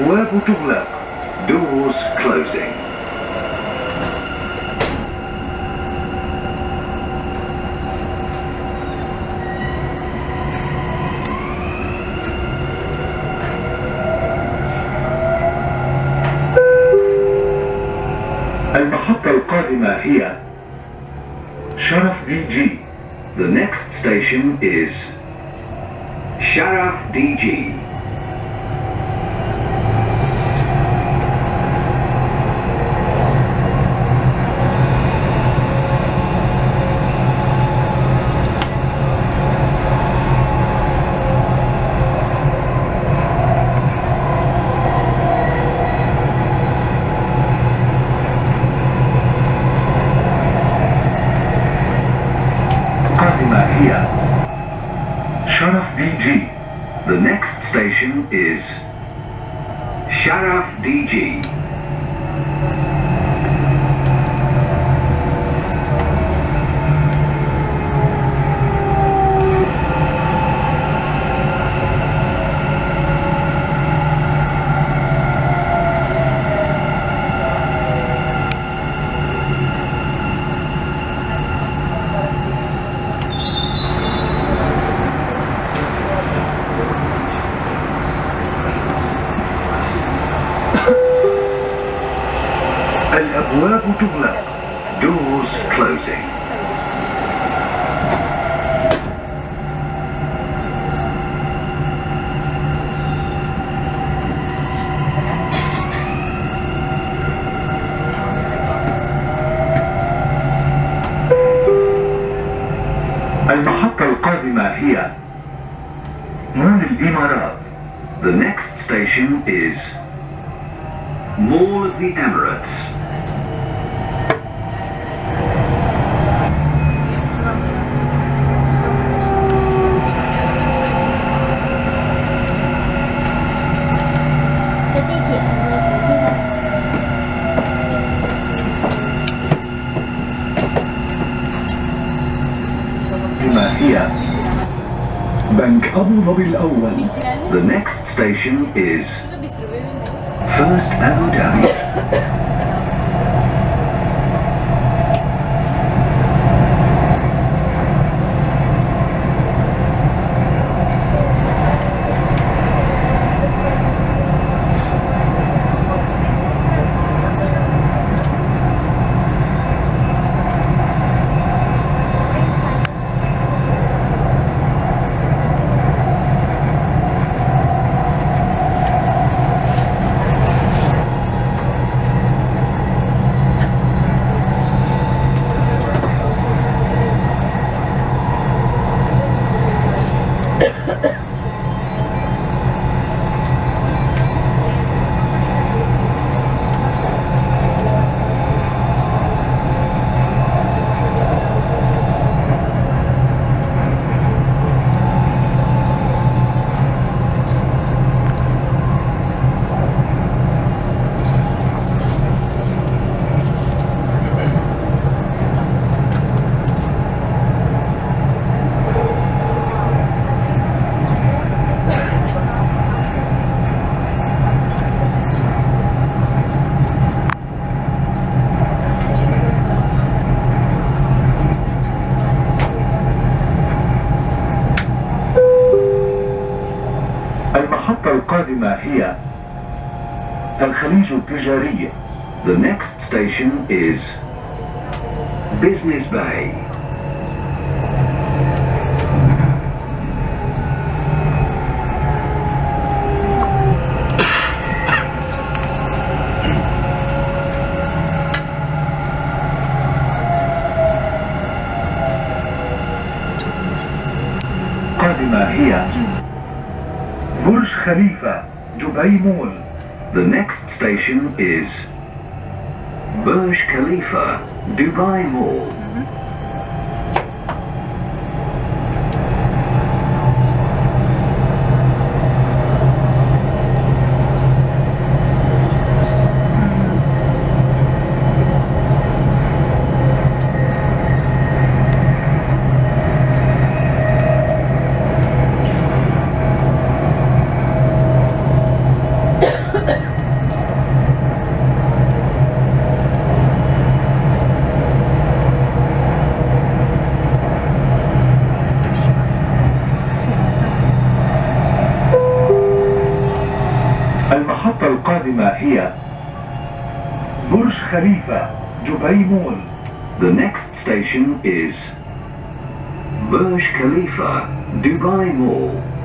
الأبواب تغلق. Doors closing. المحطة القادمة هي شرف دي جي. The next station is Sharaf DG. Sharaf DG. The next station is Sharaf DG. الأبواب تغلق. Doors closing. المحطة القادمة هي مول الإمارات. The next station is Mall of the Emirates. Bank Al Owais. The next station is First Abu Dhabi. المحطة القادمة هي الخليج التجاري. The next station is Business Bay. القادمة هي Burj Khalifa, Dubai Mall. The next station is Burj Khalifa, Dubai Mall. الرماحية. برج خليفة دبي مول. The next station is Burj Khalifa Dubai Mall.